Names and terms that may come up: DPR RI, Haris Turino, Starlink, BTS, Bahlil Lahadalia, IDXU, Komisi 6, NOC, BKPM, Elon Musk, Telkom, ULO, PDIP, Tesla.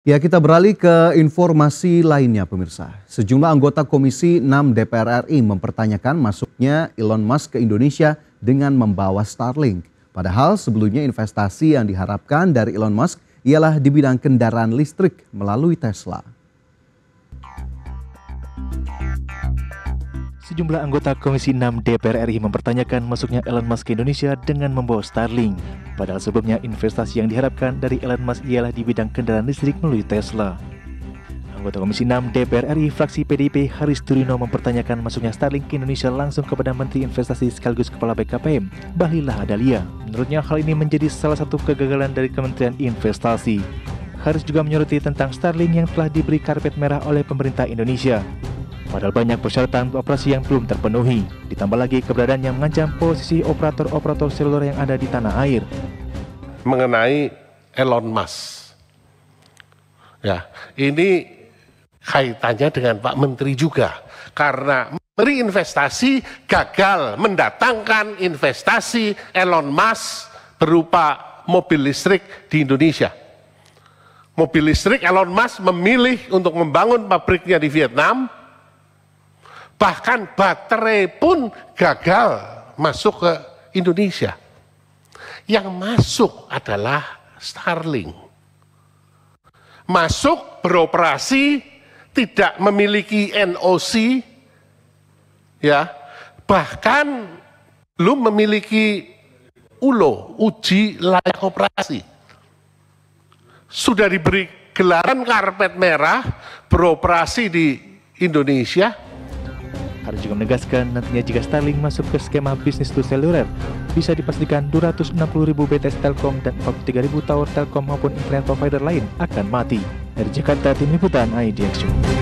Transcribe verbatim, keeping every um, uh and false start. Ya, kita beralih ke informasi lainnya pemirsa. Sejumlah anggota Komisi enam D P R R I mempertanyakan masuknya Elon Musk ke Indonesia dengan membawa Starlink. Padahal sebelumnya investasi yang diharapkan dari Elon Musk ialah di bidang kendaraan listrik melalui Tesla. Sejumlah anggota Komisi enam D P R R I mempertanyakan masuknya Elon Musk ke Indonesia dengan membawa Starlink. Padahal sebelumnya investasi yang diharapkan dari Elon Musk ialah di bidang kendaraan listrik melalui Tesla. Anggota Komisi enam D P R R I fraksi P D I P Haris Turino mempertanyakan masuknya Starlink ke Indonesia langsung kepada Menteri Investasi sekaligus Kepala B K P M, Bahlil Lahadalia. Menurutnya hal ini menjadi salah satu kegagalan dari Kementerian Investasi. Haris juga menyoroti tentang Starlink yang telah diberi karpet merah oleh pemerintah Indonesia. Padahal banyak persyaratan operasi yang belum terpenuhi. Ditambah lagi keberadaan yang mengancam posisi operator-operator seluler yang ada di tanah air. Mengenai Elon Musk, ya, ini kaitannya dengan Pak Menteri juga. Karena Menteri Investasi gagal mendatangkan investasi Elon Musk berupa mobil listrik di Indonesia. Mobil listrik Elon Musk memilih untuk membangun pabriknya di Vietnam. Bahkan baterai pun gagal masuk ke Indonesia. Yang masuk adalah Starlink. Masuk beroperasi, tidak memiliki N O C, ya, bahkan belum memiliki U L O, uji layak operasi. Sudah diberi gelaran karpet merah beroperasi di Indonesia. Haris juga menegaskan nantinya jika Starlink masuk ke skema bisnis to seluler, bisa dipastikan dua ratus enam puluh ribu B T S Telkom dan empat puluh tiga ribu tower Telkom maupun internet provider lain akan mati. Dari Jakarta, tim liputan I D X U.